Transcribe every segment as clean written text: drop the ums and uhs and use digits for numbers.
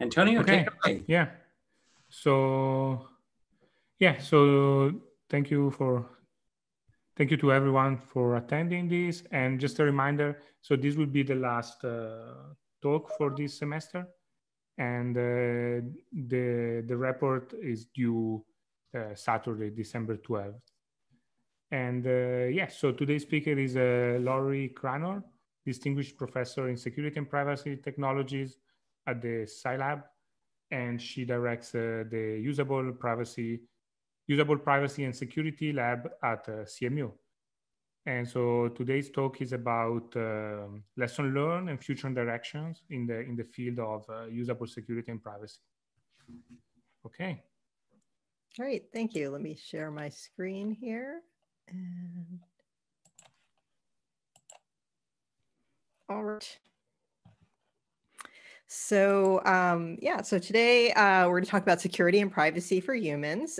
Antonio, take it away. Yeah. So, yeah. So thank you to everyone for attending this. And just a reminder, so this will be the last talk for this semester. And the report is due Saturday, December 12th. And yeah, so today's speaker is Lorrie Cranor, Distinguished Professor in Security and Privacy Technologies at the CyLab. And she directs the Usable Privacy and Security Lab at CMU. And so today's talk is about lesson learned and future directions in the field of usable security and privacy. Okay. All right, thank you. Let me share my screen here. And all right. So yeah, so today we're gonna talk about security and privacy for humans.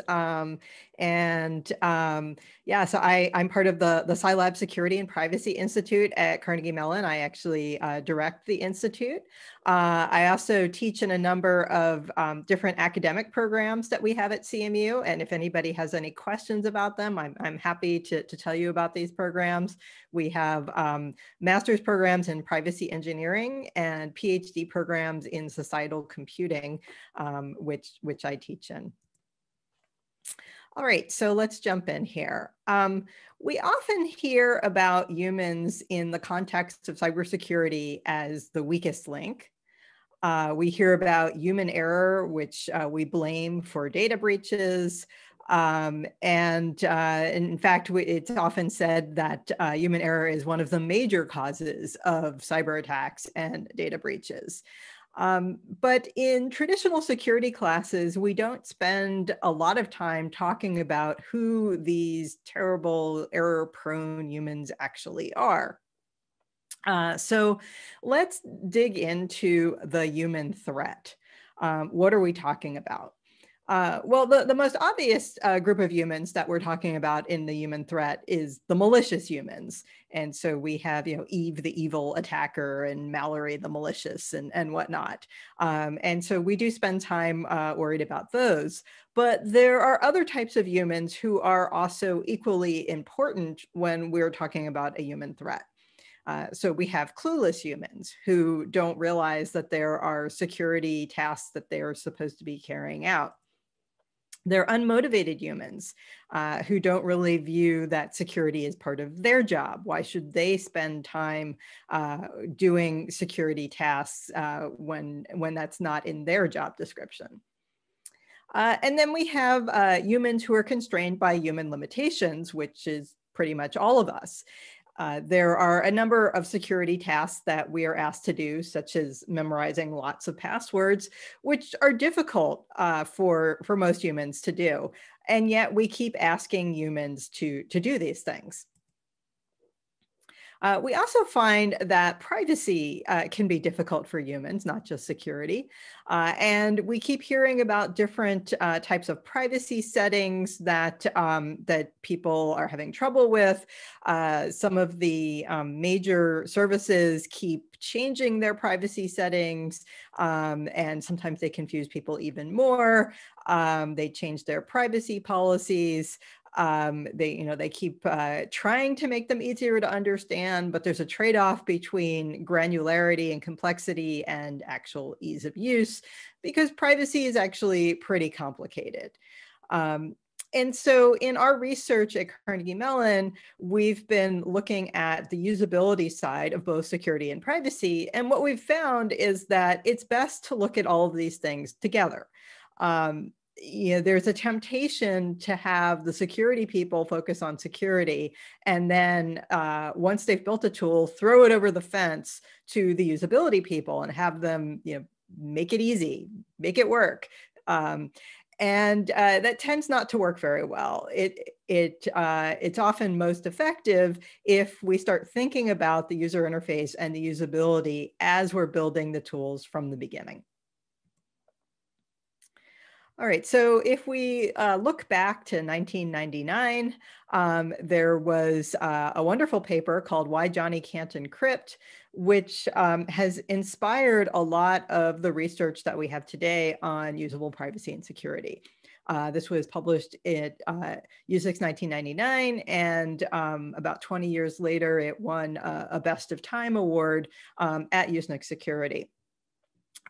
Yeah, so I'm part of the CyLab Security and Privacy Institute at Carnegie Mellon. I actually direct the institute. I also teach in a number of different academic programs that we have at CMU. And if anybody has any questions about them, I'm happy to tell you about these programs. We have master's programs in privacy engineering and PhD programs in societal computing, which I teach in. All right, so let's jump in here. We often hear about humans in the context of cybersecurity as the weakest link. We hear about human error, which we blame for data breaches. And in fact, it's often said that human error is one of the major causes of cyber attacks and data breaches. But in traditional security classes, we don't spend a lot of time talking about who these terrible, error-prone humans actually are. So let's dig into the human threat. What are we talking about? Well, the most obvious group of humans that we're talking about in the human threat is the malicious humans. And so we have, you know, Eve, the evil attacker, and Mallory, the malicious, and whatnot. And so we do spend time worried about those. But there are other types of humans who are also equally important when we're talking about a human threat. So we have clueless humans who don't realize that there are security tasks that they are supposed to be carrying out. They're unmotivated humans who don't really view that security as part of their job. Why should they spend time doing security tasks when that's not in their job description? And then we have humans who are constrained by human limitations, which is pretty much all of us. There are a number of security tasks that we are asked to do, such as memorizing lots of passwords, which are difficult for most humans to do. And yet we keep asking humans to do these things. We also find that privacy can be difficult for humans, not just security. And we keep hearing about different types of privacy settings that, that people are having trouble with. Some of the major services keep changing their privacy settings, and sometimes they confuse people even more. They change their privacy policies. They keep trying to make them easier to understand, but there's a trade-off between granularity and complexity and actual ease of use, because privacy is actually pretty complicated. And so in our research at Carnegie Mellon, we've been looking at the usability side of both security and privacy. And what we've found is that it's best to look at all of these things together. You know, there's a temptation to have the security people focus on security, and then once they've built a tool, throw it over the fence to the usability people and have them, you know, make it easy, make it work. And that tends not to work very well. It's often most effective if we start thinking about the user interface and the usability as we're building the tools from the beginning. All right, so if we look back to 1999, there was a wonderful paper called Why Johnny Can't Encrypt, which has inspired a lot of the research that we have today on usable privacy and security. This was published at USENIX 1999, and about 20 years later, it won a Best of Time award at USENIX Security.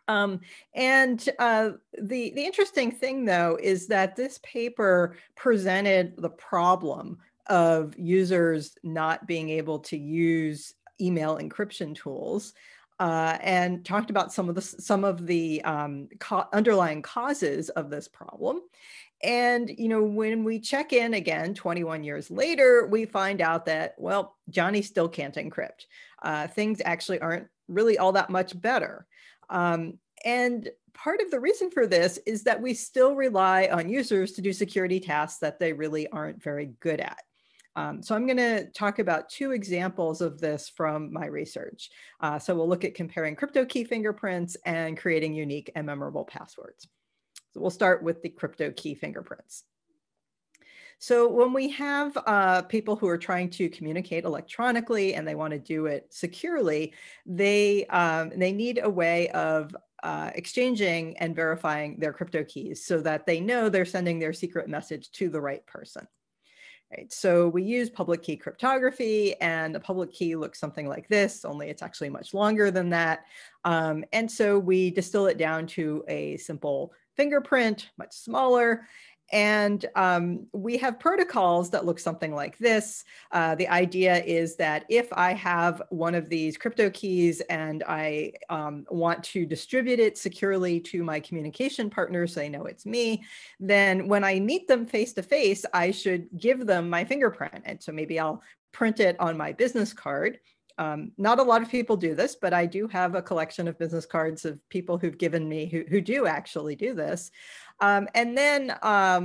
The interesting thing, though, is that this paper presented the problem of users not being able to use email encryption tools, and talked about some of the underlying causes of this problem. And, you know, when we check in again 21 years later, we find out that, well, Johnny still can't encrypt. Things actually aren't really all that much better. And part of the reason for this is that we still rely on users to do security tasks that they really aren't very good at. So I'm going to talk about two examples of this from my research. So we'll look at comparing crypto key fingerprints and creating unique and memorable passwords. So we'll start with the crypto key fingerprints. So when we have people who are trying to communicate electronically and they want to do it securely, they need a way of exchanging and verifying their crypto keys so that they know they're sending their secret message to the right person. Right. So we use public key cryptography, and the public key looks something like this, only it's actually much longer than that. And so we distill it down to a simple fingerprint, much smaller. And we have protocols that look something like this. The idea is that if I have one of these crypto keys and I want to distribute it securely to my communication partners so they know it's me, then when I meet them face to face, I should give them my fingerprint. And so maybe I'll print it on my business card. Not a lot of people do this, but I do have a collection of business cards of people who've given me who do actually do this. And then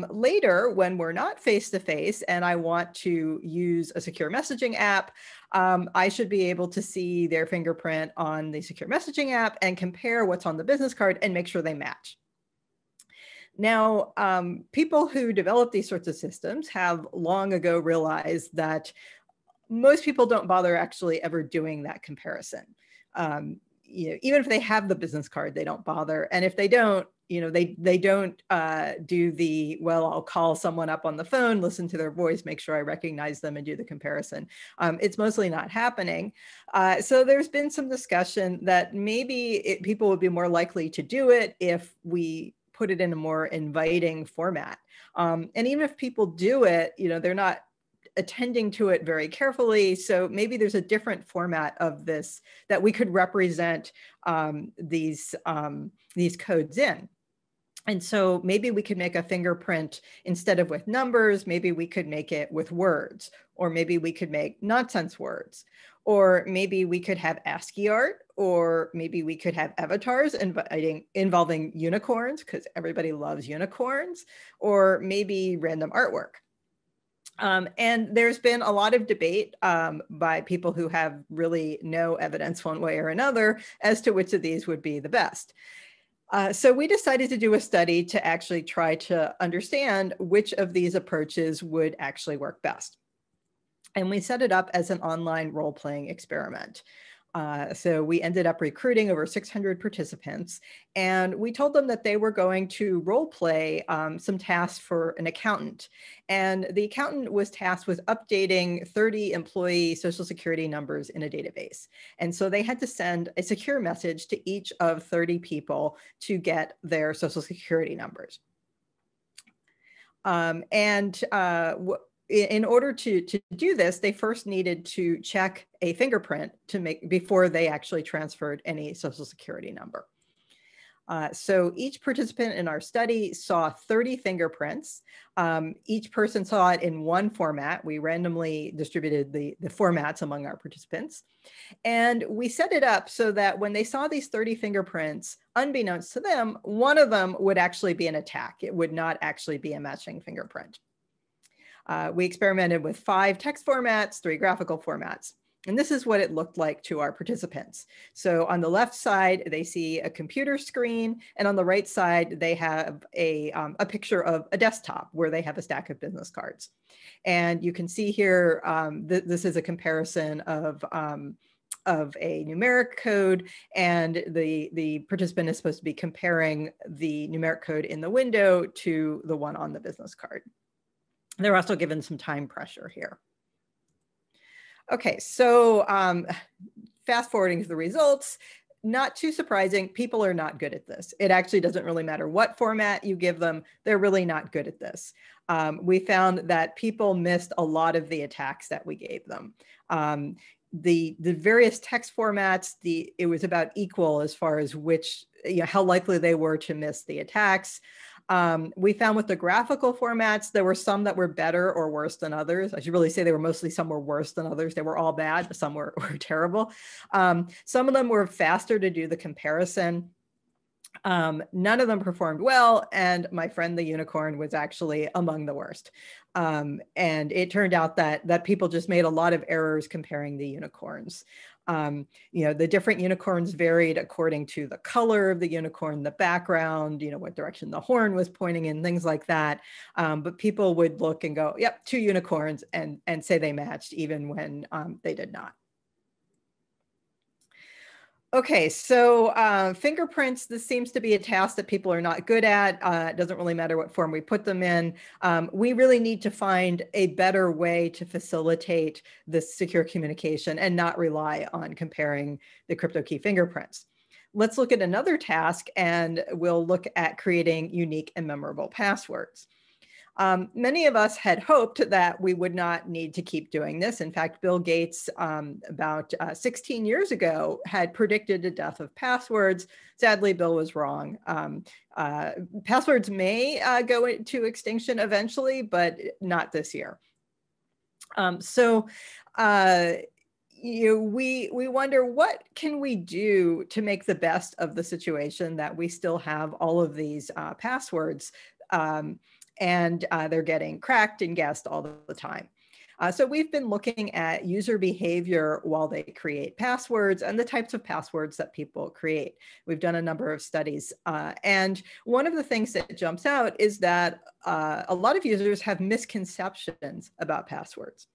later, when we're not face-to-face and I want to use a secure messaging app, I should be able to see their fingerprint on the secure messaging app and compare what's on the business card and make sure they match. Now, people who develop these sorts of systems have long ago realized that most people don't bother actually ever doing that comparison. You know, even if they have the business card, they don't bother. And if they don't, you know, they don't do the, well, I'll call someone up on the phone, listen to their voice, make sure I recognize them and do the comparison. It's mostly not happening. So there's been some discussion that maybe people would be more likely to do it if we put it in a more inviting format. And even if people do it, you know, they're not attending to it very carefully. So maybe there's a different format of this that we could represent these codes in. And so maybe we could make a fingerprint instead of with numbers, maybe we could make it with words, or maybe we could make nonsense words, or maybe we could have ASCII art, or maybe we could have avatars involving unicorns because everybody loves unicorns, or maybe random artwork. And there's been a lot of debate by people who have really no evidence one way or another as to which of these would be the best. So we decided to do a study to actually try to understand which of these approaches would actually work best. And we set it up as an online role-playing experiment. So we ended up recruiting over 600 participants, and we told them that they were going to role play some tasks for an accountant. And the accountant was tasked with updating 30 employee social security numbers in a database. And so they had to send a secure message to each of 30 people to get their social security numbers. In order to do this, they first needed to check a fingerprint before they actually transferred any social security number. So each participant in our study saw 30 fingerprints. Each person saw it in one format. We randomly distributed the formats among our participants. And we set it up so that when they saw these 30 fingerprints, unbeknownst to them, one of them would actually be an attack. It would not actually be a matching fingerprint. We experimented with 5 text formats, 3 graphical formats. And this is what it looked like to our participants. So on the left side, they see a computer screen, and on the right side, they have a picture of a desktop where they have a stack of business cards. And you can see here, this is a comparison of a numeric code, and the participant is supposed to be comparing the numeric code in the window to the one on the business card. They're also given some time pressure here. Okay, so fast forwarding to the results, not too surprising, people are not good at this. It actually doesn't really matter what format you give them, they're really not good at this. We found that people missed a lot of the attacks that we gave them. The various text formats, it was about equal as far as which, how likely they were to miss the attacks. We found with the graphical formats, there were some that were better or worse than others. I should really say some were worse than others. They were all bad, but some were terrible. Some of them were faster to do the comparison. None of them performed well. And my friend, the unicorn, was actually among the worst. And it turned out that people just made a lot of errors comparing the unicorns. The different unicorns varied according to the color of the unicorn, the background, what direction the horn was pointing in, things like that. But people would look and go, yep, two unicorns, and say they matched even when they did not. Okay, so fingerprints, this seems to be a task that people are not good at. It doesn't really matter what form we put them in. We really need to find a better way to facilitate this secure communication and not rely on comparing the crypto key fingerprints. Let's look at another task, and we'll look at creating unique and memorable passwords. Many of us had hoped that we would not need to keep doing this. In fact, Bill Gates, about 16 years ago, had predicted the death of passwords. Sadly, Bill was wrong. Passwords may go into extinction eventually, but not this year. We wonder, what can we do to make the best of the situation that we still have all of these passwords? And they're getting cracked and guessed all the time. So we've been looking at user behavior while they create passwords and the types of passwords that people create. We've done a number of studies. And one of the things that jumps out is that a lot of users have misconceptions about passwords.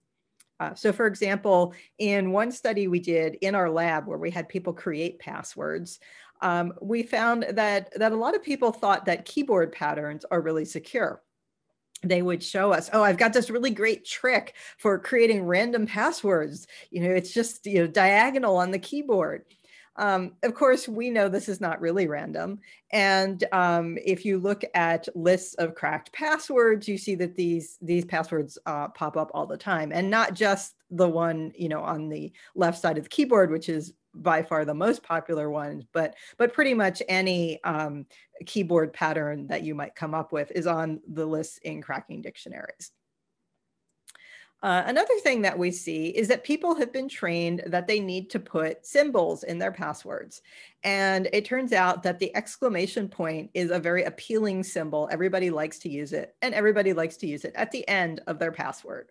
So for example, in one study we did in our lab where we had people create passwords, we found that a lot of people thought that keyboard patterns are really secure. They would show us, oh, I've got this really great trick for creating random passwords. It's just diagonal on the keyboard. Of course, we know this is not really random. And if you look at lists of cracked passwords, you see that these passwords pop up all the time, and not just the one on the left side of the keyboard, which is by far the most popular one, but pretty much any keyboard pattern that you might come up with is on the list in cracking dictionaries. Another thing that we see is that people have been trained that they need to put symbols in their passwords. And it turns out that the exclamation point is a very appealing symbol. Everybody likes to use it, and everybody likes to use it at the end of their password.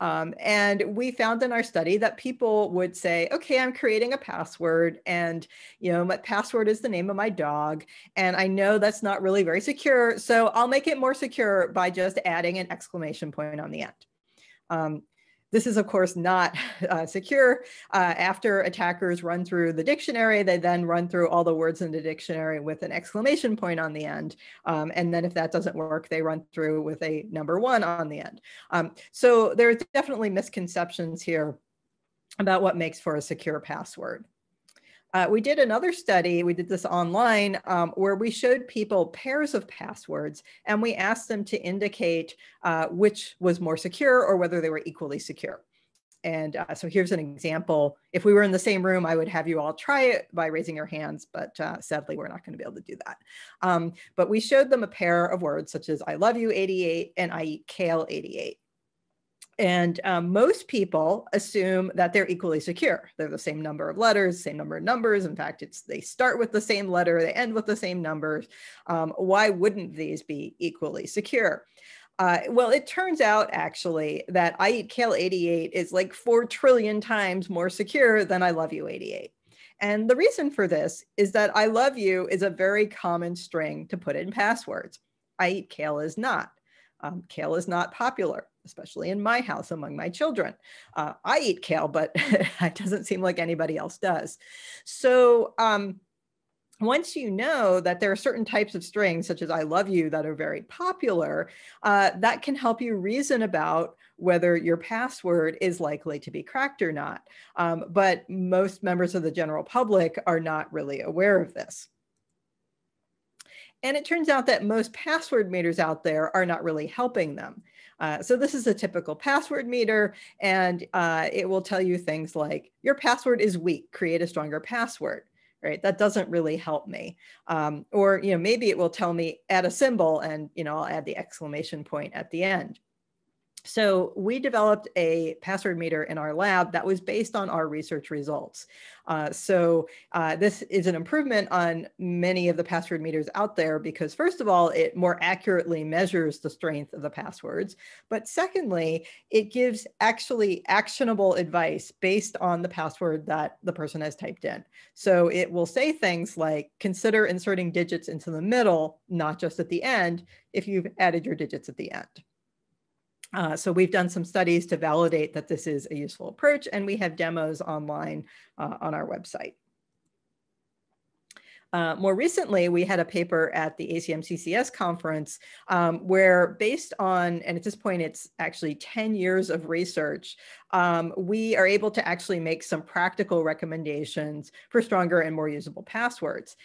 And we found in our study that people would say, okay, I'm creating a password, and my password is the name of my dog, and I know that's not really very secure, so I'll make it more secure by just adding an exclamation point on the end. This is, of course, not secure. After attackers run through the dictionary, they then run through all the words in the dictionary with an exclamation point on the end. And then if that doesn't work, they run through with a number 1 on the end. So there's definitely misconceptions here about what makes for a secure password. We did another study, we did this online, where we showed people pairs of passwords, and we asked them to indicate which was more secure or whether they were equally secure. And so here's an example. If we were in the same room, I would have you all try it by raising your hands, but sadly, we're not going to be able to do that. But we showed them a pair of words such as I love you 88 and I eat kale 88. And most people assume that they're equally secure. They're the same number of letters, same number of numbers. In fact, they start with the same letter, they end with the same numbers. Why wouldn't these be equally secure? Well, it turns out actually that I eat kale 88 is like 4 trillion times more secure than I love you 88. And the reason for this is that I love you is a very common string to put in passwords. I eat kale is not. Kale is not popular, especially in my house among my children. I eat kale, but it doesn't seem like anybody else does. So once you know that there are certain types of strings, such as I love you, that are very popular, that can help you reason about whether your password is likely to be cracked or not. But most members of the general public are not really aware of this. And it turns out that most password meters out there are not really helping them. So this is a typical password meter, and it will tell you things like, your password is weak, create a stronger password, right? That doesn't really help me. Or you know, maybe it will tell me add a symbol, and you know, I'll add the exclamation point at the end. So we developed a password meter in our lab that was based on our research results. This is an improvement on many of the password meters out there because, first of all, it more accurately measures the strength of the passwords. But secondly, it gives actually actionable advice based on the password that the person has typed in. So it will say things like, consider inserting digits into the middle, not just at the end, if you've added your digits at the end. So we've done some studies to validate that this is a useful approach, and we have demos online on our website. More recently, we had a paper at the ACM-CCS conference where based on, and at this point it's actually 10 years of research, we are able to actually make some practical recommendations for stronger and more usable passwords.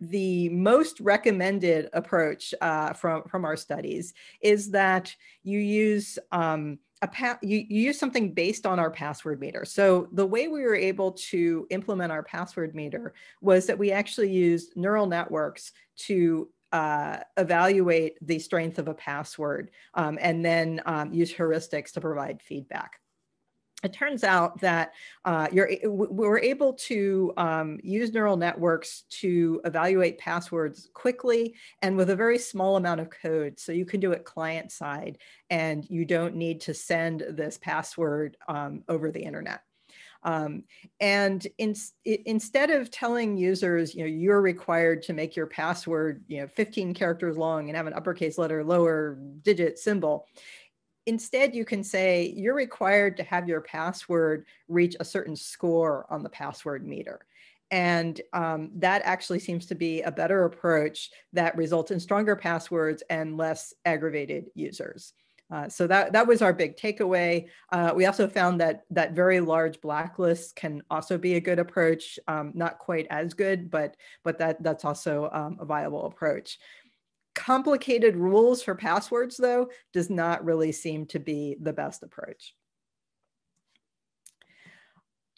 The most recommended approach from our studies is that you use you use something based on our password meter. So the way we were able to implement our password meter was that we actually used neural networks to evaluate the strength of a password and then use heuristics to provide feedback. It turns out that we're able to use neural networks to evaluate passwords quickly and with a very small amount of code. So you can do it client side and you don't need to send this password over the internet. And instead of telling users, you know, you're required to make your password, you know, 15 characters long and have an uppercase letter, lower digit symbol, instead, you can say you're required to have your password reach a certain score on the password meter. And that actually seems to be a better approach that results in stronger passwords and less aggravated users. So that was our big takeaway. We also found that very large blacklists can also be a good approach, not quite as good, but that's also a viable approach. Complicated rules for passwords, though, does not really seem to be the best approach.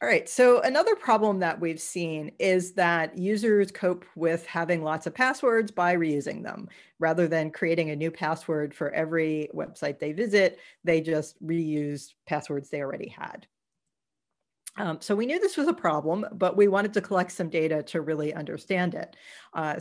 All right, so another problem that we've seen is that users cope with having lots of passwords by reusing them. Rather than creating a new password for every website they visit, they just reuse passwords they already had. So we knew this was a problem, but we wanted to collect some data to really understand it.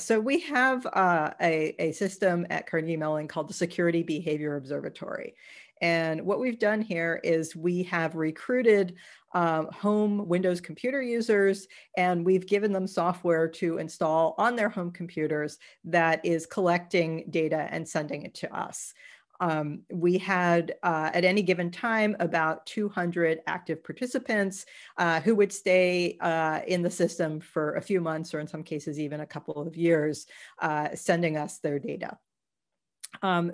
So we have a system at Carnegie Mellon called the Security Behavior Observatory. And what we've done here is we have recruited home Windows computer users, and we've given them software to install on their home computers that is collecting data and sending it to us. We had, at any given time, about 200 active participants who would stay in the system for a few months, or in some cases, even a couple of years, sending us their data.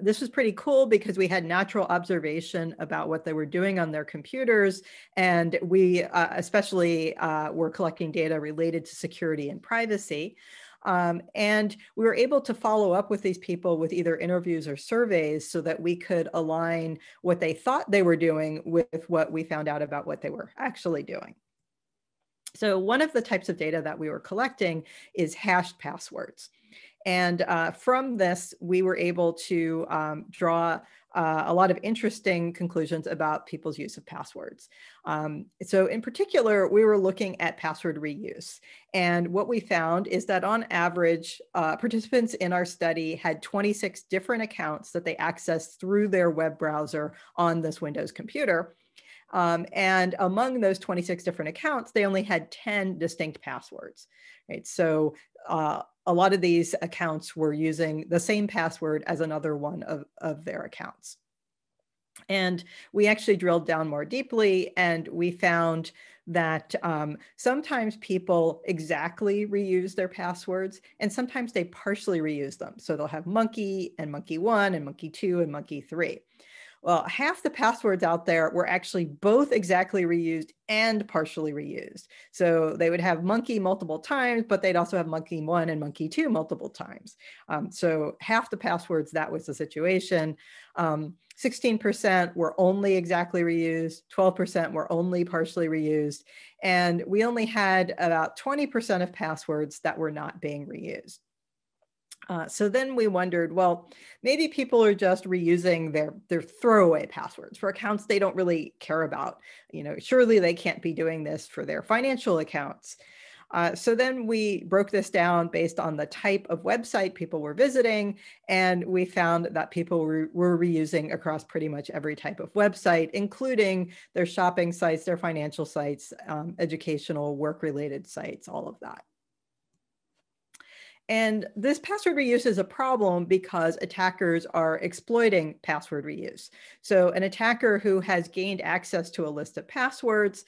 This was pretty cool because we had natural observation about what they were doing on their computers, and we especially were collecting data related to security and privacy. And we were able to follow up with these people with either interviews or surveys so that we could align what they thought they were doing with what we found out about what they were actually doing. So one of the types of data that we were collecting is hashed passwords. And from this, we were able to draw a lot of interesting conclusions about people's use of passwords. So in particular, we were looking at password reuse. And what we found is that on average, participants in our study had 26 different accounts that they accessed through their web browser on this Windows computer. And among those 26 different accounts, they only had 10 distinct passwords, right? So a lot of these accounts were using the same password as another one of their accounts. And we actually drilled down more deeply, and we found that sometimes people exactly reuse their passwords, and sometimes they partially reuse them. So they'll have monkey and monkey one and monkey two and monkey three. Well, half the passwords out there were actually both exactly reused and partially reused. So they would have monkey multiple times, but they'd also have monkey one and monkey two multiple times. So half the passwords, that was the situation. 16% were only exactly reused, 12% were only partially reused, and we only had about 20% of passwords that were not being reused. So then we wondered, well, maybe people are just reusing their throwaway passwords for accounts they don't really care about. You know, surely they can't be doing this for their financial accounts. So then we broke this down based on the type of website people were visiting, and we found that people were reusing across pretty much every type of website, including their shopping sites, their financial sites, educational, work-related sites, all of that. And this password reuse is a problem because attackers are exploiting password reuse. So an attacker who has gained access to a list of passwords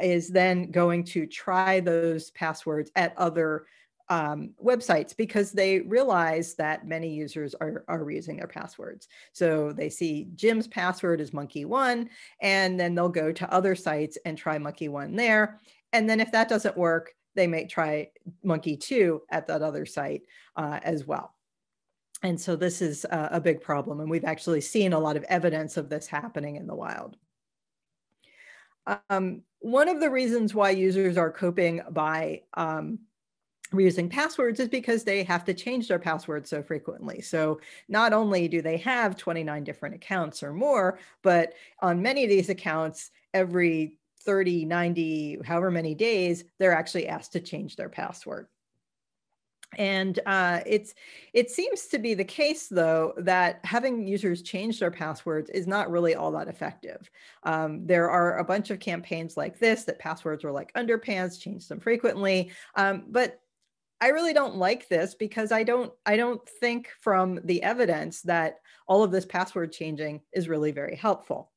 is then going to try those passwords at other websites because they realize that many users are reusing their passwords. So they see Jim's password is monkey one, and then they'll go to other sites and try monkey one there. And then if that doesn't work, they may try monkey two at that other site as well. And so this is a big problem. And we've actually seen a lot of evidence of this happening in the wild. One of the reasons why users are coping by reusing passwords is because they have to change their passwords so frequently. So not only do they have 29 different accounts or more, but on many of these accounts, every 30, 90, however many days, they're actually asked to change their password. And it seems to be the case, though, that having users change their passwords is not really all that effective. There are a bunch of campaigns like this that passwords are like underpants, change them frequently, but I really don't like this because I don't think from the evidence that all of this password changing is really very helpful.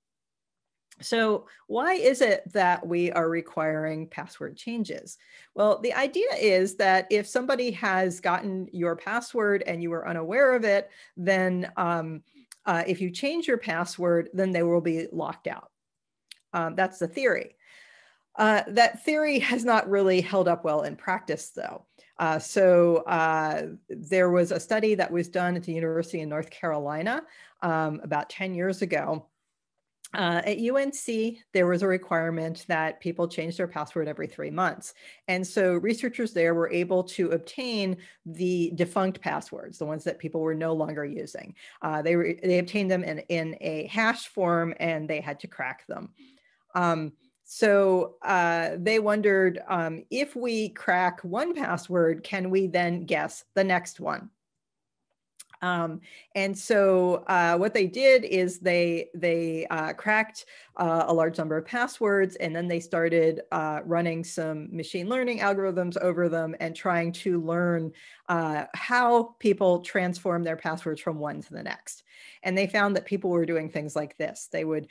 So why is it that we are requiring password changes? Well, the idea is that if somebody has gotten your password and you were unaware of it, then if you change your password, then they will be locked out. That's the theory. That theory has not really held up well in practice, though. There was a study that was done at the University of North Carolina about 10 years ago. At UNC, there was a requirement that people change their password every 3 months. And so researchers there were able to obtain the defunct passwords, the ones that people were no longer using. They obtained them in a hash form, and they had to crack them. They wondered, if we crack one password, can we then guess the next one? What they did is they cracked a large number of passwords, and then they started running some machine learning algorithms over them and trying to learn how people transform their passwords from one to the next. And they found that people were doing things like this. They would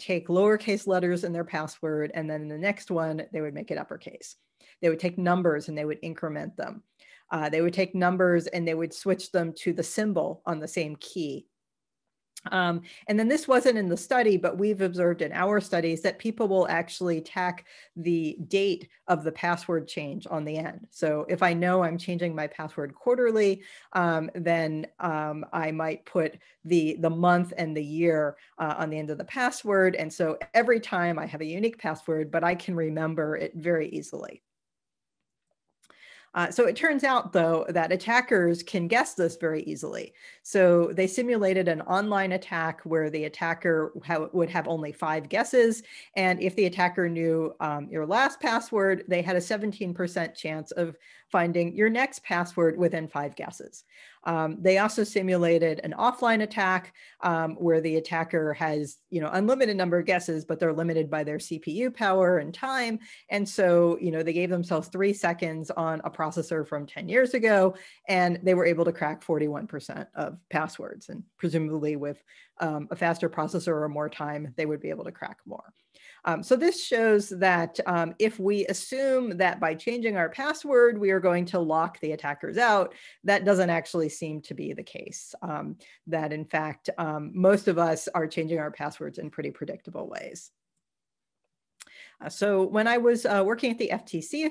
take lowercase letters in their password, and then in the next one, they would make it uppercase. They would take numbers and they would increment them. They would take numbers and they would switch them to the symbol on the same key. And then this wasn't in the study, but we've observed in our studies that people will actually tack the date of the password change on the end. So if I know I'm changing my password quarterly, then I might put the month and the year on the end of the password. And so every time I have a unique password, but I can remember it very easily. So it turns out, though, that attackers can guess this very easily. So they simulated an online attack where the attacker would have only 5 guesses. And if the attacker knew your last password, they had a 17% chance of finding your next password within 5 guesses. They also simulated an offline attack where the attacker has, unlimited number of guesses, but they're limited by their CPU power and time. And so, they gave themselves 3 seconds on a processor from 10 years ago, and they were able to crack 41% of passwords. And presumably with a faster processor or more time, they would be able to crack more. So this shows that if we assume that by changing our password, we are going to lock the attackers out, that doesn't actually seem to be the case. That in fact, most of us are changing our passwords in pretty predictable ways. So when I was working at the FTC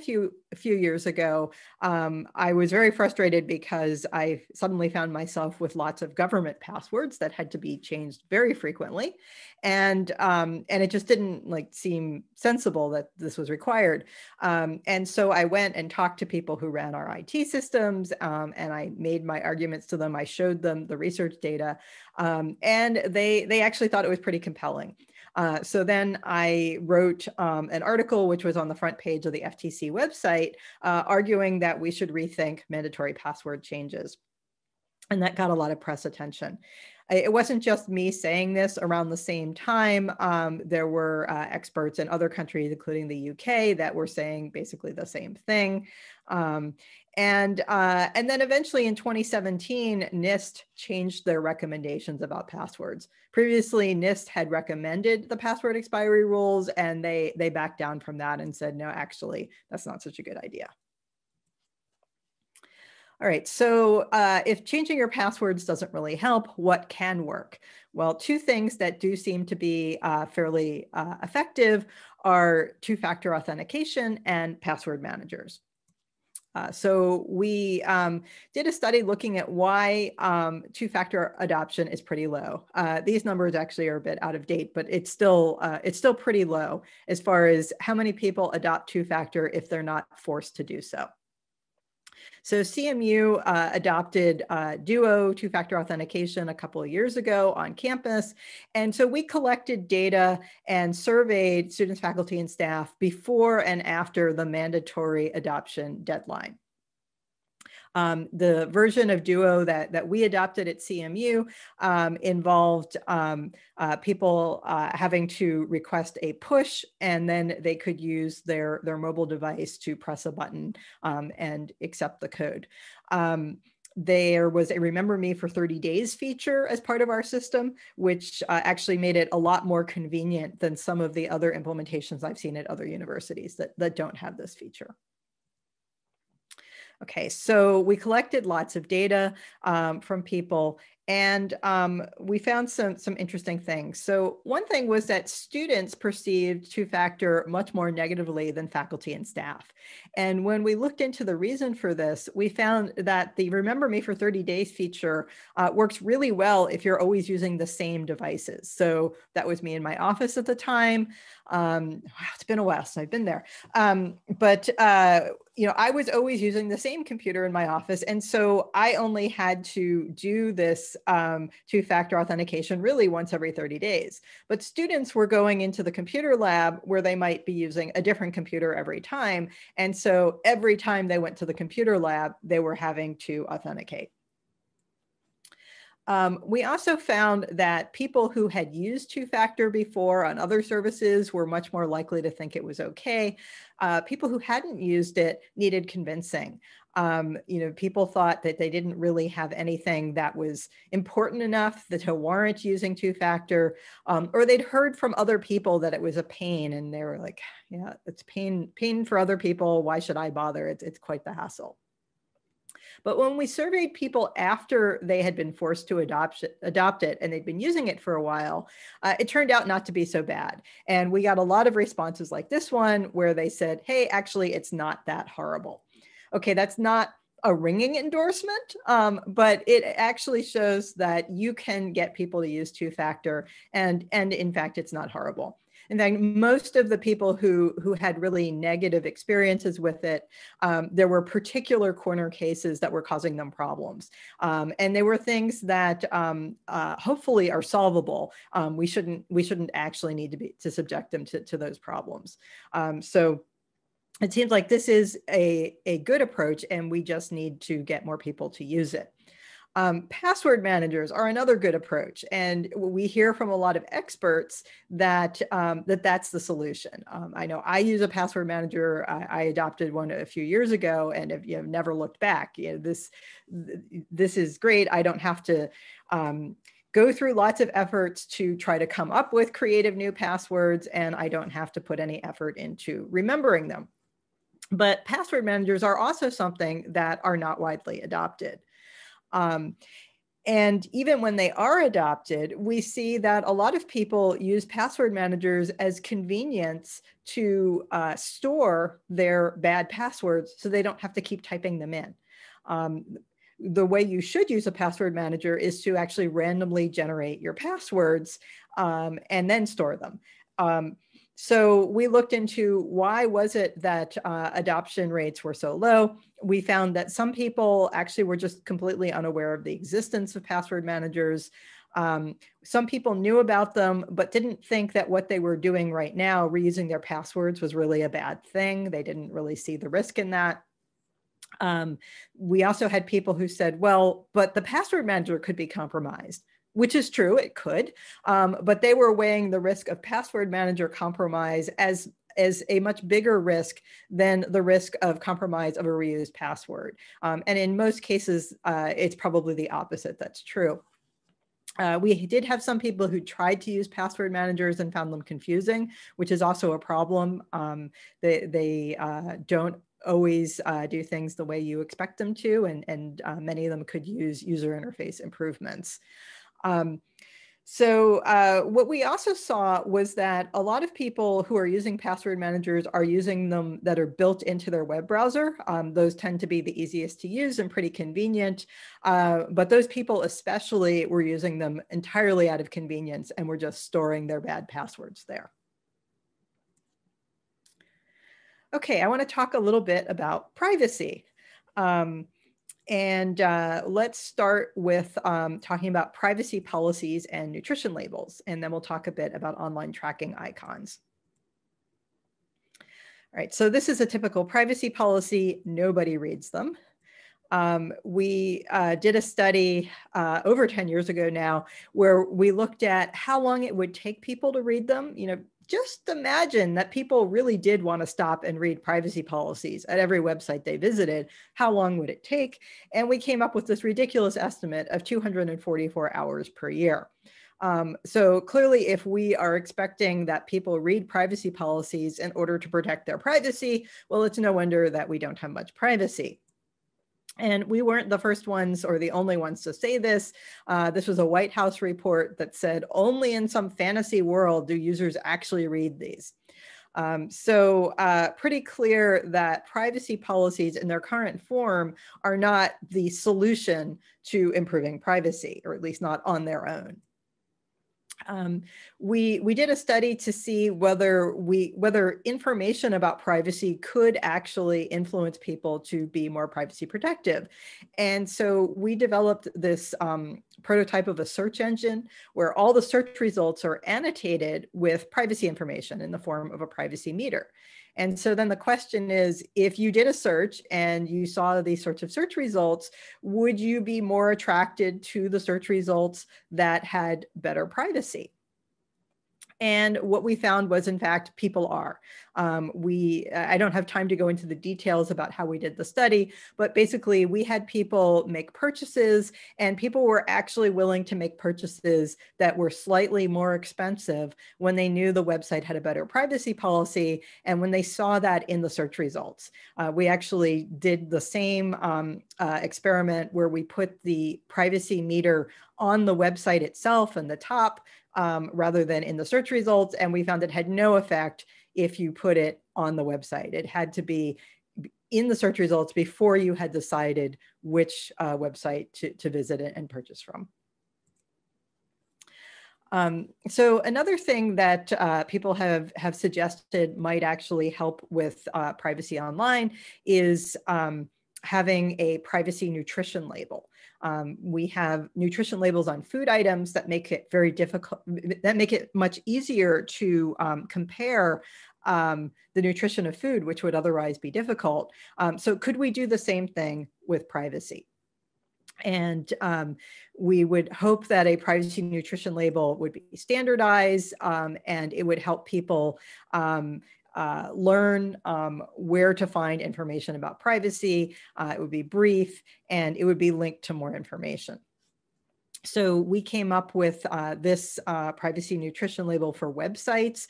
a few years ago, I was very frustrated because I suddenly found myself with lots of government passwords that had to be changed very frequently. And it just didn't seem sensible that this was required. And so I went and talked to people who ran our IT systems, and I made my arguments to them. I showed them the research data, and they actually thought it was pretty compelling. So then I wrote an article, which was on the front page of the FTC website, arguing that we should rethink mandatory password changes. And that got a lot of press attention. It wasn't just me saying this. Around the same time, there were experts in other countries, including the UK, that were saying basically the same thing. And then eventually in 2017, NIST changed their recommendations about passwords. Previously, NIST had recommended the password expiry rules, and they backed down from that and said, no, actually, that's not such a good idea. All right, so if changing your passwords doesn't really help, what can work? Well, 2 things that do seem to be fairly effective are 2-factor authentication and password managers. So we did a study looking at why 2-factor adoption is pretty low. These numbers actually are a bit out of date, but it's still pretty low as far as how many people adopt 2-factor if they're not forced to do so. So CMU adopted Duo 2-factor authentication a couple of years ago on campus. And so we collected data and surveyed students, faculty, and staff before and after the mandatory adoption deadline. The version of Duo that we adopted at CMU involved people having to request a push, and then they could use their mobile device to press a button and accept the code. There was a Remember Me for 30 Days feature as part of our system, which actually made it a lot more convenient than some of the other implementations I've seen at other universities that don't have this feature. Okay, so we collected lots of data from people, and we found some interesting things. So one thing was that students perceived 2-factor much more negatively than faculty and staff. And when we looked into the reason for this, we found that the Remember Me for 30 Days feature works really well if you're always using the same devices. So that was me in my office at the time. Wow, it's been a while since I've been there. I was always using the same computer in my office. And so I only had to do this 2-factor authentication really once every 30 days. But students were going into the computer lab where they might be using a different computer every time. And so every time they went to the computer lab, they were having to authenticate. We also found that people who had used 2-factor before on other services were much more likely to think it was okay. People who hadn't used it needed convincing. People thought that they didn't really have anything that was important enough to warrant using 2-factor, or they'd heard from other people that it was a pain, and they were like, yeah, it's pain for other people. Why should I bother? It's quite the hassle. But when we surveyed people after they had been forced to adopt it and they'd been using it for a while, it turned out not to be so bad. And we got a lot of responses like this one where they said, hey, actually, it's not that horrible. Okay, that's not a ringing endorsement, but it actually shows that you can get people to use 2-factor, and in fact, it's not horrible. In fact, most of the people who had really negative experiences with it, there were particular corner cases that were causing them problems. And they were things that hopefully are solvable. We shouldn't actually need to subject them to those problems. So it seems like this is a good approach, and we just need to get more people to use it. Password managers are another good approach, and we hear from a lot of experts that that's the solution. I know I use a password manager. I adopted one a few years ago, and have, never looked back. This is great. I don't have to go through lots of efforts to try to come up with creative new passwords, and I don't have to put any effort into remembering them. But password managers are also something that are not widely adopted. And even when they are adopted, we see that a lot of people use password managers as convenience to store their bad passwords so they don't have to keep typing them in. The way you should use a password manager is to actually randomly generate your passwords and then store them. So we looked into why was it that adoption rates were so low. We found that some people actually were just completely unaware of the existence of password managers. Some people knew about them, but didn't think that what they were doing right now, reusing their passwords, was really a bad thing. They didn't really see the risk in that. We also had people who said, well, but the password manager could be compromised. Which is true, it could, but they were weighing the risk of password manager compromise as a much bigger risk than the risk of compromise of a reused password. And in most cases, it's probably the opposite that's true. We did have some people who tried to use password managers and found them confusing, which is also a problem. They don't always do things the way you expect them to, and many of them could use user interface improvements. So what we also saw was that a lot of people who are using password managers are using them that are built into their web browser. Those tend to be the easiest to use and pretty convenient, but those people especially were using them entirely out of convenience and were just storing their bad passwords there. Okay, I want to talk a little bit about privacy. And let's start with talking about privacy policies and nutrition labels, and then we'll talk a bit about online tracking icons. All right, so this is a typical privacy policy. Nobody reads them. We did a study over 10 years ago now, where we looked at how long it would take people to read them. Just imagine that people really did want to stop and read privacy policies at every website they visited. How long would it take? And we came up with this ridiculous estimate of 244 hours per year. So clearly, if we are expecting that people read privacy policies in order to protect their privacy, well, it's no wonder that we don't have much privacy. And we weren't the first ones or the only ones to say this. This was a White House report that said only in some fantasy world do users actually read these. So pretty clear that privacy policies in their current form are not the solution to improving privacy, or at least not on their own. We did a study to see whether information about privacy could actually influence people to be more privacy protective. And so we developed this prototype of a search engine where all the search results are annotated with privacy information in the form of a privacy meter. And so then the question is, if you did a search and you saw these sorts of search results, would you be more attracted to the search results that had better privacy? And what we found was, in fact, people are. I don't have time to go into the details about how we did the study, but basically we had people make purchases, and people were actually willing to make purchases that were slightly more expensive when they knew the website had a better privacy policy and when they saw that in the search results. We actually did the same experiment where we put the privacy meter on the website itself in the top rather than in the search results. And we found it had no effect if you put it on the website. It had to be in the search results before you had decided which website to visit and purchase from. So another thing that people have suggested might actually help with privacy online is having a privacy nutrition label. We have nutrition labels on food items that make it very difficult, that make it much easier to compare the nutrition of food, which would otherwise be difficult. So could we do the same thing with privacy? And we would hope that a privacy nutrition label would be standardized and it would help people learn where to find information about privacy. It would be brief and it would be linked to more information. So we came up with this privacy nutrition label for websites,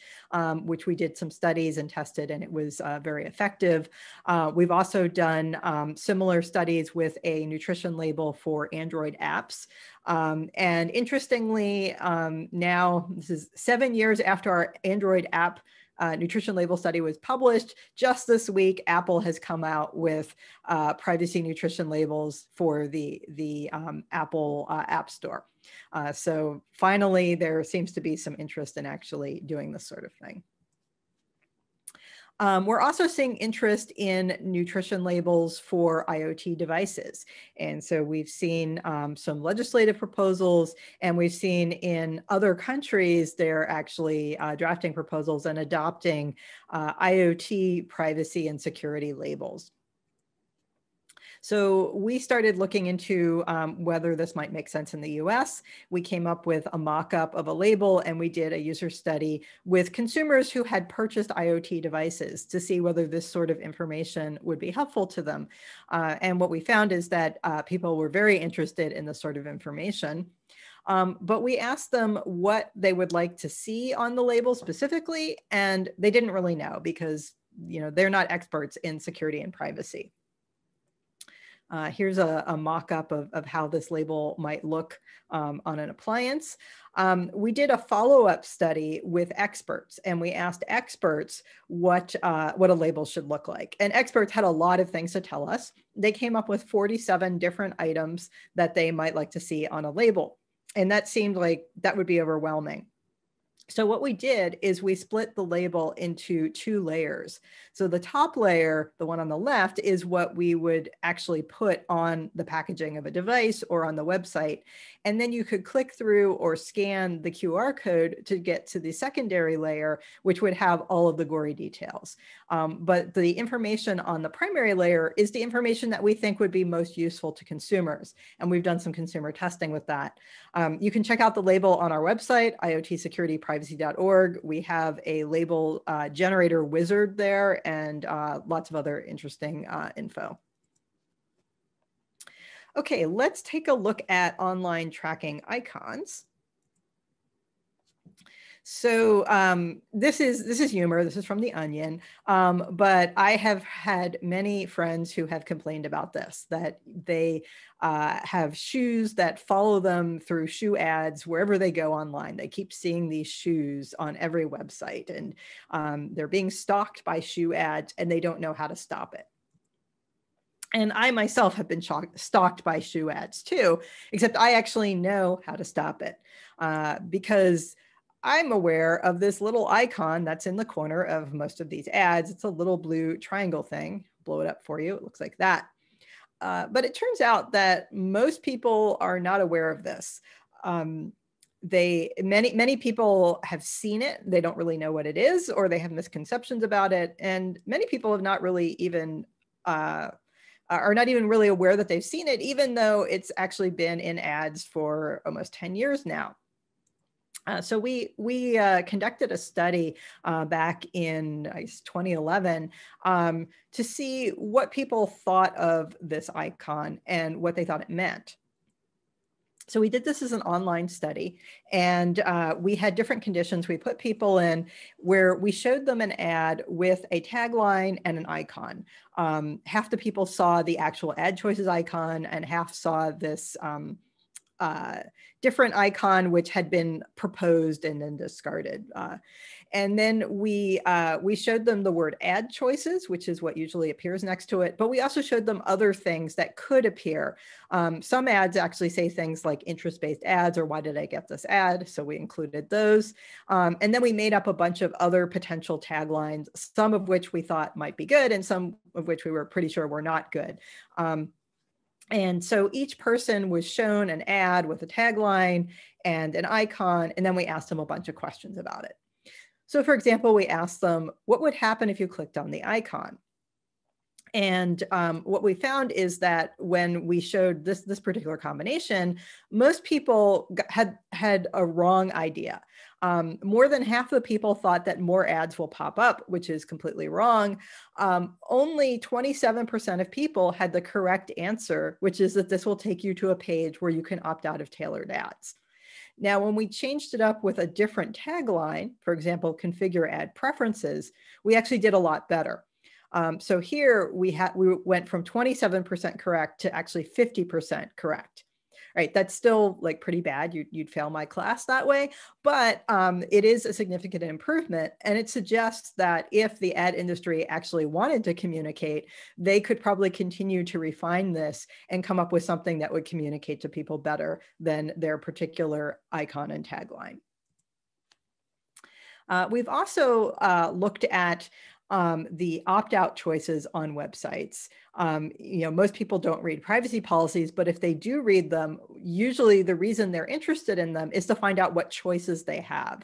which we did some studies and tested, and it was very effective. We've also done similar studies with a nutrition label for Android apps. And interestingly, now this is 7 years after our Android app nutrition label study was published. Just this week, Apple has come out with privacy nutrition labels for the Apple App Store. So finally, there seems to be some interest in actually doing this sort of thing. We're also seeing interest in nutrition labels for IoT devices. And so we've seen some legislative proposals, and we've seen in other countries, they're actually drafting proposals and adopting IoT privacy and security labels. So we started looking into whether this might make sense in the US. We came up with a mock-up of a label, and we did a user study with consumers who had purchased IoT devices to see whether this sort of information would be helpful to them. And what we found is that people were very interested in this sort of information. But we asked them what they would like to see on the label specifically, and they didn't really know because, you know, they're not experts in security and privacy. Here's a mock-up of how this label might look on an appliance. We did a follow-up study with experts, and we asked experts what a label should look like. And experts had a lot of things to tell us. They came up with 47 different items that they might like to see on a label. And that seemed like that would be overwhelming. So what we did is we split the label into two layers. So the top layer, the one on the left, is what we would actually put on the packaging of a device or on the website. And then you could click through or scan the QR code to get to the secondary layer, which would have all of the gory details. But the information on the primary layer is the information that we think would be most useful to consumers. And we've done some consumer testing with that. You can check out the label on our website, iotprivacy.org. We have a label generator wizard there and lots of other interesting info. Okay, let's take a look at online tracking icons. So this is humor. This is from The Onion, but I have had many friends who have complained about this, that they have shoes that follow them through shoe ads wherever they go online. They keep seeing these shoes on every website, and they're being stalked by shoe ads, and they don't know how to stop it. And I myself have been stalked by shoe ads too, except I actually know how to stop it because I'm aware of this little icon that's in the corner of most of these ads. It's a little blue triangle thing. Blow it up for you. It looks like that. But it turns out that most people are not aware of this. Many people have seen it. They don't really know what it is, or they have misconceptions about it. And many people have not really even are not even really aware that they've seen it, even though it's actually been in ads for almost 10 years now. So we conducted a study back in 2011 to see what people thought of this icon and what they thought it meant. So we did this as an online study, and we had different conditions. We put people in where we showed them an ad with a tagline and an icon. Half the people saw the actual ad choices icon, and half saw this different icon, which had been proposed and then discarded. And then we showed them the word add choices, which is what usually appears next to it. But we also showed them other things that could appear. Some ads actually say things like interest-based ads or why did I get this ad? So we included those. And then we made up a bunch of other potential taglines, some of which we thought might be good and some of which we were pretty sure were not good. And so each person was shown an ad with a tagline and an icon, and then we asked them a bunch of questions about it. So for example, we asked them, what would happen if you clicked on the icon? And what we found is that when we showed this particular combination, most people had a wrong idea. More than half of the people thought that more ads will pop up, which is completely wrong. Only 27% of people had the correct answer, which is that this will take you to a page where you can opt out of tailored ads. Now, when we changed it up with a different tagline, for example, configure ad preferences, we actually did a lot better. So here we went from 27% correct to actually 50% correct. Right, that's still like pretty bad. You'd fail my class that way, but it is a significant improvement, and it suggests that if the ad industry actually wanted to communicate, they could probably continue to refine this and come up with something that would communicate to people better than their particular icon and tagline. We've also looked at the opt-out choices on websites. You know, most people don't read privacy policies, but if they do read them, usually the reason they're interested in them is to find out what choices they have.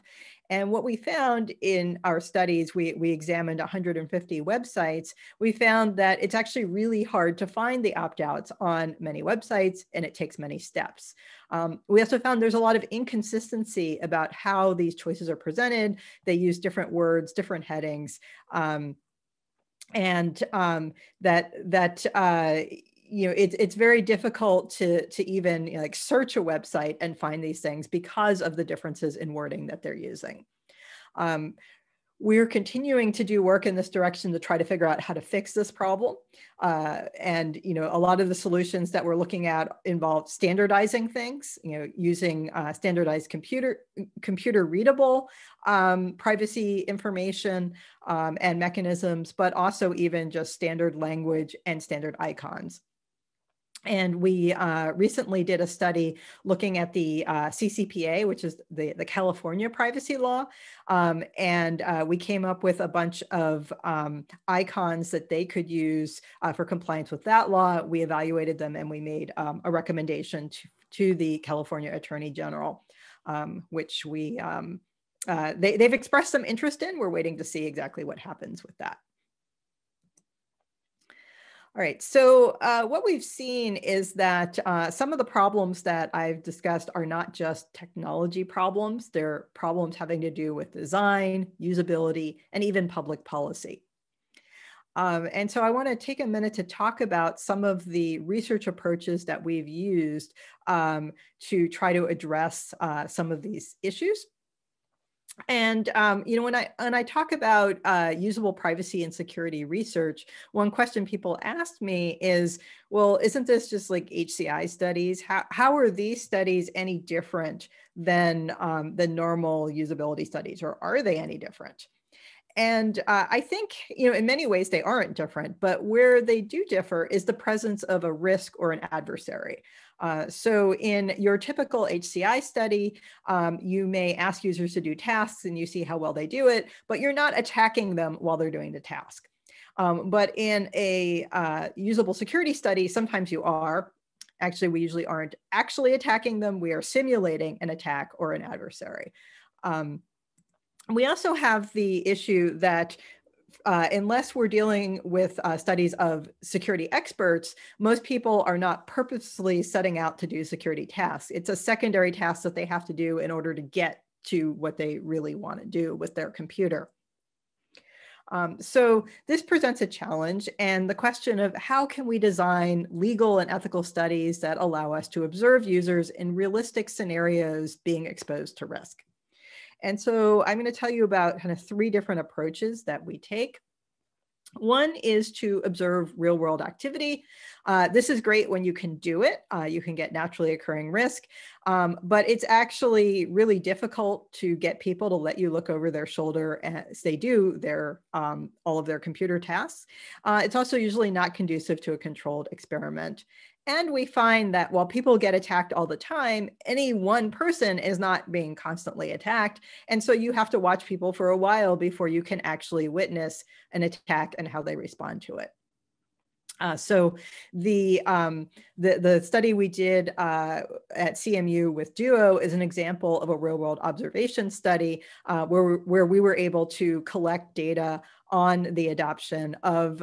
And what we found in our studies, we examined 150 websites, we found that it's actually really hard to find the opt-outs on many websites, and it takes many steps. We also found there's a lot of inconsistency about how these choices are presented. They use different words, different headings, and you know, it's very difficult to even, you know, like search a website and find these things because of the differences in wording that they're using. We're continuing to do work in this direction to try to figure out how to fix this problem. And, you know, a lot of the solutions that we're looking at involve standardizing things, you know, using standardized computer readable privacy information and mechanisms, but also even just standard language and standard icons. And we recently did a study looking at the CCPA, which is the California privacy law. And we came up with a bunch of icons that they could use for compliance with that law. We evaluated them and we made a recommendation to the California Attorney General, which they've expressed some interest in. We're waiting to see exactly what happens with that. All right, so what we've seen is that some of the problems that I've discussed are not just technology problems, they're problems having to do with design, usability, and even public policy. And so I want to take a minute to talk about some of the research approaches that we've used to try to address some of these issues. And, you know, when I talk about usable privacy and security research, one question people asked me is, well, isn't this just like HCI studies? How are these studies any different than normal usability studies, or are they any different? And I think, you know, in many ways they aren't different, but where they do differ is the presence of a risk or an adversary. So in your typical HCI study, you may ask users to do tasks and you see how well they do it, but you're not attacking them while they're doing the task. But in a usable security study, sometimes you are. Actually, we usually aren't actually attacking them. We are simulating an attack or an adversary. We also have the issue that unless we're dealing with studies of security experts, most people are not purposely setting out to do security tasks. It's a secondary task that they have to do in order to get to what they really want to do with their computer. So this presents a challenge, and the question of how can we design legal and ethical studies that allow us to observe users in realistic scenarios being exposed to risk. And so I'm going to tell you about kind of three different approaches that we take. One is to observe real world activity. This is great when you can do it. You can get naturally occurring risk, but it's actually really difficult to get people to let you look over their shoulder as they do their, all of their computer tasks. It's also usually not conducive to a controlled experiment. And we find that while people get attacked all the time, any one person is not being constantly attacked. And so you have to watch people for a while before you can actually witness an attack and how they respond to it. So the study we did at CMU with Duo is an example of a real world observation study where we were able to collect data on the adoption of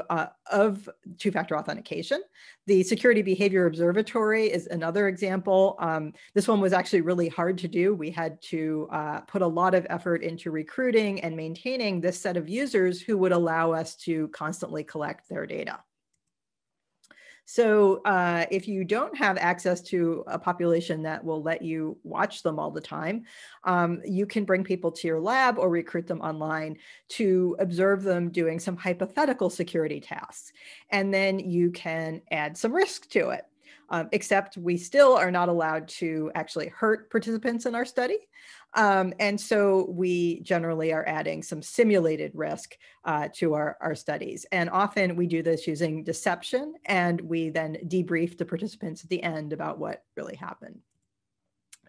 two-factor authentication. The Security Behavior Observatory is another example. This one was actually really hard to do. We had to put a lot of effort into recruiting and maintaining this set of users who would allow us to constantly collect their data. So if you don't have access to a population that will let you watch them all the time, you can bring people to your lab or recruit them online to observe them doing some hypothetical security tasks. And then you can add some risk to it. Except we still are not allowed to actually hurt participants in our study. And so we generally are adding some simulated risk to our studies. And often we do this using deception, and we then debrief the participants at the end about what really happened.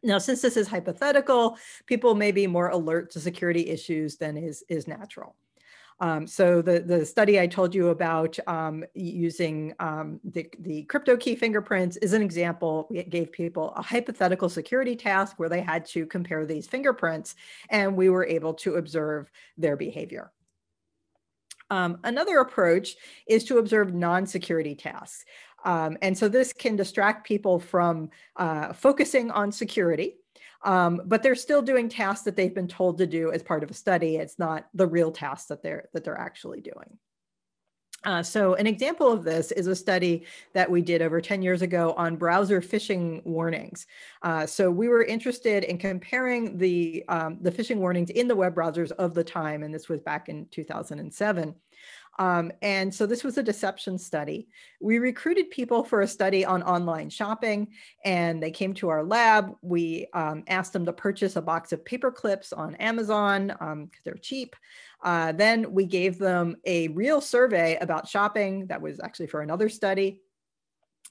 Now, since this is hypothetical, people may be more alert to security issues than is natural. So the study I told you about using the crypto key fingerprints is an example. It gave people a hypothetical security task where they had to compare these fingerprints, and we were able to observe their behavior. Another approach is to observe non-security tasks. And so this can distract people from focusing on security. But they're still doing tasks that they've been told to do as part of a study. It's not the real tasks that they're actually doing. So an example of this is a study that we did over 10 years ago on browser phishing warnings. So we were interested in comparing the phishing warnings in the web browsers of the time, and this was back in 2007. And so this was a deception study. We recruited people for a study on online shopping, and they came to our lab. We asked them to purchase a box of paper clips on Amazon because they're cheap. Then we gave them a real survey about shopping that was actually for another study.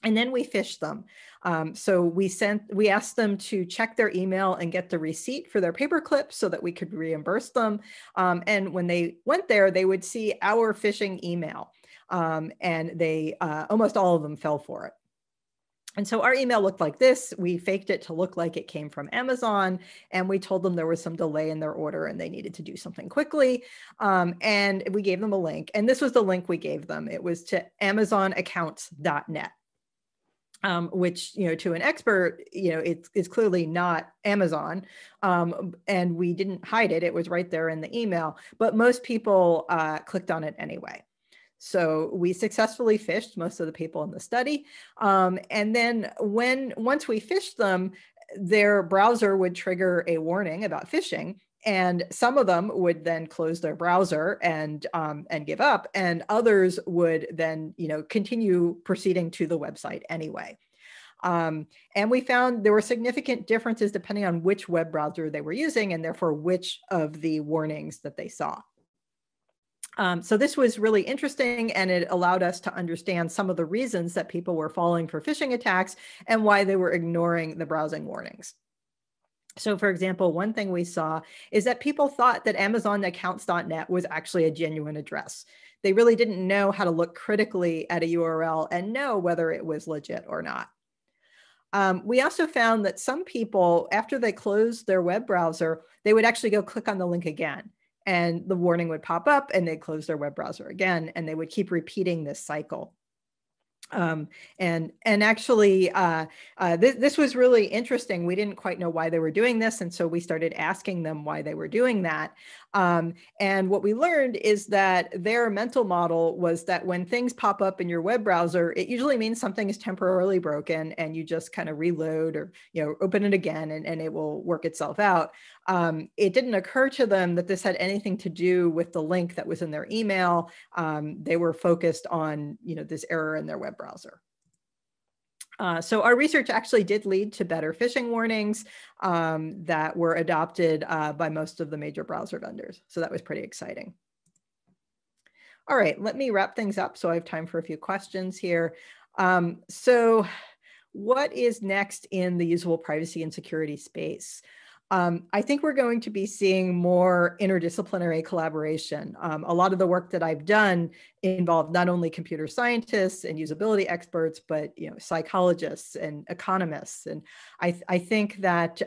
And then we phished them. So we asked them to check their email and get the receipt for their paper clips so that we could reimburse them. And when they went there, they would see our phishing email. And they almost all of them fell for it. And so our email looked like this. We faked it to look like it came from Amazon, and we told them there was some delay in their order and they needed to do something quickly. And we gave them a link, and this was the link we gave them. It was to amazonaccounts.net. Which, you know, to an expert, you know, it's clearly not Amazon, and we didn't hide it. It was right there in the email, but most people clicked on it anyway. So we successfully phished most of the people in the study, and then once we phished them, their browser would trigger a warning about phishing. And some of them would then close their browser and give up, and others would then, you know, continue proceeding to the website anyway. And we found there were significant differences depending on which web browser they were using, and therefore which of the warnings that they saw. So this was really interesting, and it allowed us to understand some of the reasons that people were falling for phishing attacks and why they were ignoring the browsing warnings. So for example, one thing we saw is that people thought that amazonaccounts.net was actually a genuine address. They really didn't know how to look critically at a URL and know whether it was legit or not. We also found that some people, after they closed their web browser, they would actually go click on the link again, and the warning would pop up, and they'd close their web browser again, and they would keep repeating this cycle. And actually, this was really interesting. We didn't quite know why they were doing this. And so we started asking them why they were doing that. And what we learned is that their mental model was that when things pop up in your web browser, it usually means something is temporarily broken and you just kind of reload or, you know, open it again and it will work itself out. It didn't occur to them that this had anything to do with the link that was in their email. They were focused on, you know, this error in their web browser. So our research actually did lead to better phishing warnings that were adopted by most of the major browser vendors. So that was pretty exciting. All right, let me wrap things up. So I have time for a few questions here. So what is next in the usable privacy and security space? I think we're going to be seeing more interdisciplinary collaboration. A lot of the work that I've done involved not only computer scientists and usability experts, but psychologists and economists. And I think that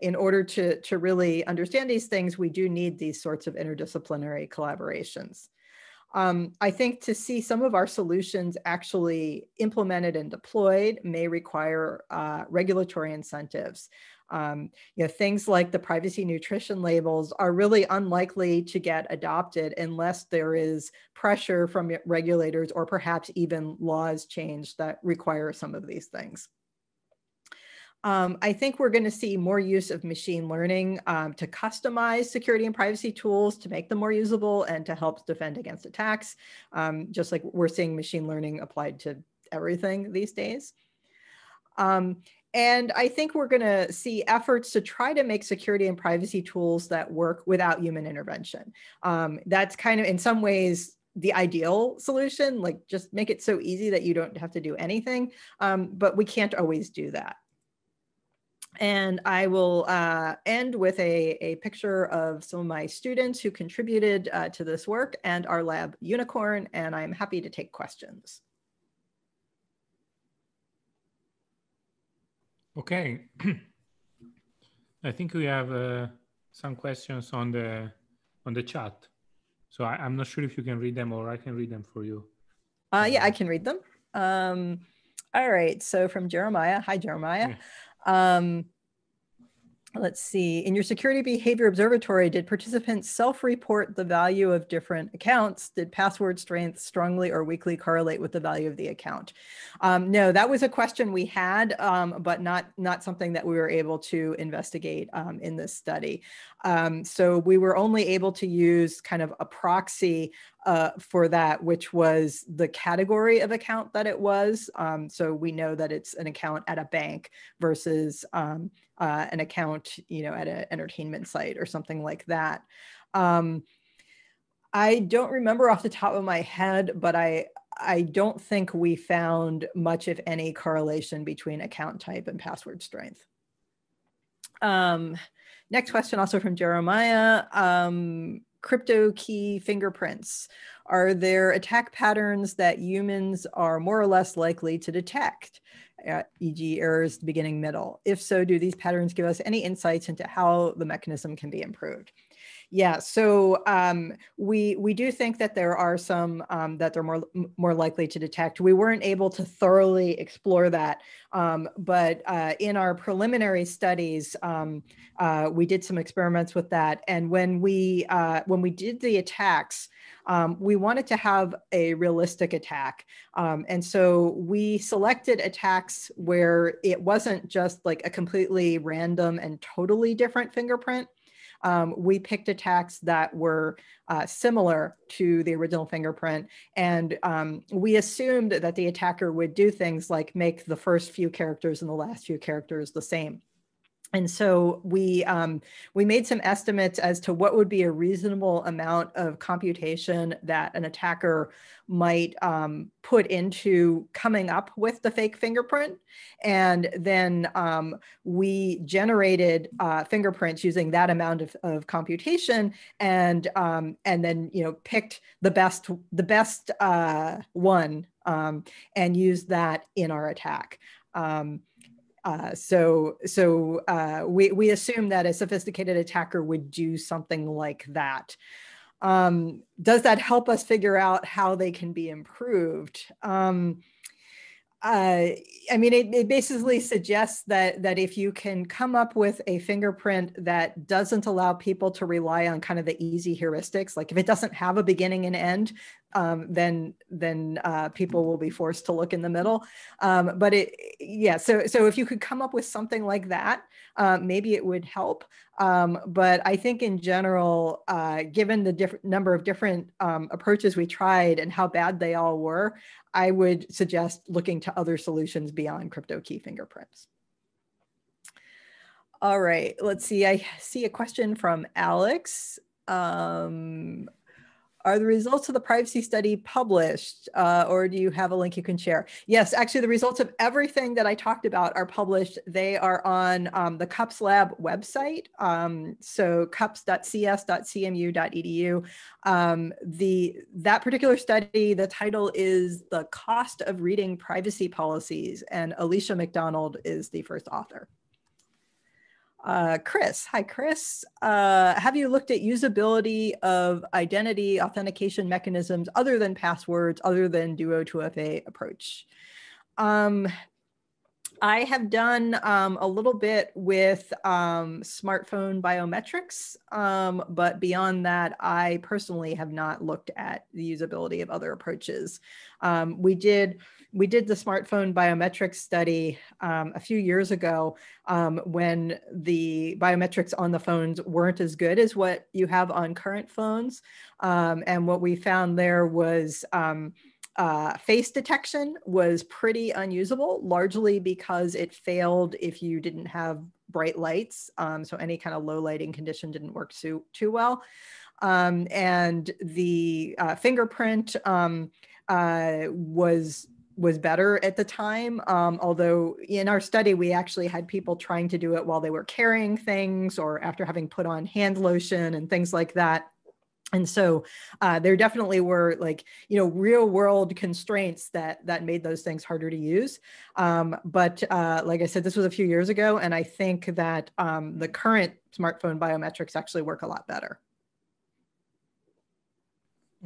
in order to really understand these things, we do need these sorts of interdisciplinary collaborations. I think to see some of our solutions actually implemented and deployed may require regulatory incentives. Things like the privacy nutrition labels are really unlikely to get adopted unless there is pressure from regulators or perhaps even laws changed that require some of these things. I think we're going to see more use of machine learning to customize security and privacy tools to make them more usable and to help defend against attacks, just like we're seeing machine learning applied to everything these days. And I think we're going to see efforts to try to make security and privacy tools that work without human intervention. That's kind of in some ways the ideal solution, like just make it so easy that you don't have to do anything, but we can't always do that. And I will end with a picture of some of my students who contributed to this work and our lab unicorn, and I'm happy to take questions. Okay, I think we have some questions on the chat. So I'm not sure if you can read them or I can read them for you. Yeah, I can read them. All right, so from Jeremiah. Hi, Jeremiah. Yeah. Let's see, in your Security Behavior Observatory, did participants self-report the value of different accounts? Did password strength strongly or weakly correlate with the value of the account? No, that was a question we had, but not something that we were able to investigate in this study. So we were only able to use kind of a proxy for that, which was the category of account that it was. So we know that it's an account at a bank versus an account, at an entertainment site or something like that. I don't remember off the top of my head, but I don't think we found much, if any, correlation between account type and password strength. Next question, also from Jeremiah. Crypto key fingerprints. Are there attack patterns that humans are more or less likely to detect, e.g. errors beginning middle? If so, do these patterns give us any insights into how the mechanism can be improved? Yeah, so we do think that there are some that they're more likely to detect. We weren't able to thoroughly explore that, but in our preliminary studies, we did some experiments with that. And when we did the attacks, we wanted to have a realistic attack. And so we selected attacks where it wasn't just like a completely random and totally different fingerprint. We picked attacks that were similar to the original fingerprint. And we assumed that the attacker would do things like make the first few characters and the last few characters the same. And so we made some estimates as to what would be a reasonable amount of computation that an attacker might put into coming up with the fake fingerprint. And then we generated fingerprints using that amount of computation, and then picked the best one and used that in our attack. So we assume that a sophisticated attacker would do something like that. Does that help us figure out how they can be improved? I mean, it basically suggests that if you can come up with a fingerprint that doesn't allow people to rely on kind of the easy heuristics, like if it doesn't have a beginning and end, then people will be forced to look in the middle. So if you could come up with something like that, maybe it would help. But I think in general, given the number of different approaches we tried and how bad they all were, I would suggest looking to other solutions beyond crypto key fingerprints. All right, let's see. I see a question from Alex. Are the results of the privacy study published, or do you have a link you can share? Yes, actually the results of everything that I talked about are published. They are on the CUPS Lab website. So cups.cs.cmu.edu. That particular study, the title is The Cost of Reading Privacy Policies, and Alicia McDonald is the first author. Chris, hi Chris. Have you looked at usability of identity authentication mechanisms other than passwords, other than Duo 2FA approach? I have done a little bit with smartphone biometrics, but beyond that, I personally have not looked at the usability of other approaches. We did the smartphone biometrics study a few years ago when the biometrics on the phones weren't as good as what you have on current phones. And what we found there was face detection was pretty unusable, largely because it failed if you didn't have bright lights. So any kind of low lighting condition didn't work too well. And the fingerprint was better at the time. Although in our study, we actually had people trying to do it while they were carrying things or after having put on hand lotion and things like that. And so there definitely were, like, you know, real world constraints that made those things harder to use. But like I said, this was a few years ago, and I think that the current smartphone biometrics actually work a lot better.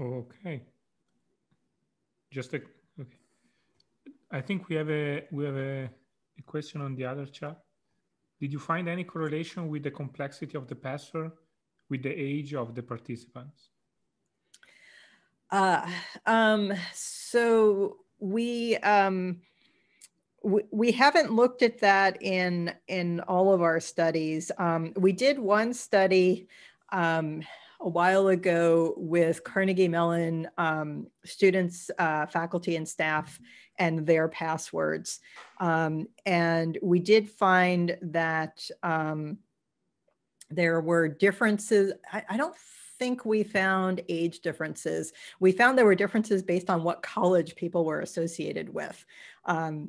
Okay. Okay. I think we have a question on the other chat. Did you find any correlation with the complexity of the password with the age of the participants? So we haven't looked at that in all of our studies. We did one study a while ago with Carnegie Mellon students, faculty and staff, and their passwords. And we did find that there were differences. I don't think we found age differences. We found there were differences based on what college people were associated with.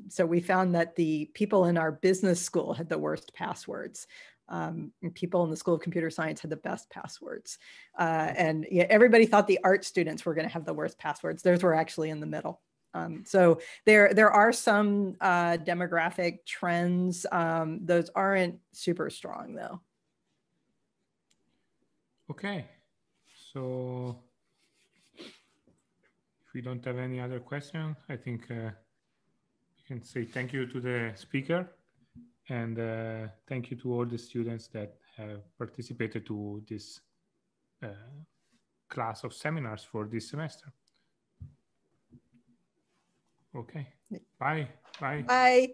So we found that the people in our business school had the worst passwords. People in the School of Computer Science had the best passwords. And yeah, everybody thought the art students were going to have the worst passwords. Theirs were actually in the middle. So there are some demographic trends. Those aren't super strong though. Okay, so if we don't have any other question, I think we can say thank you to the speaker and thank you to all the students that have participated to this class of seminars for this semester. Okay, bye. Bye. Bye.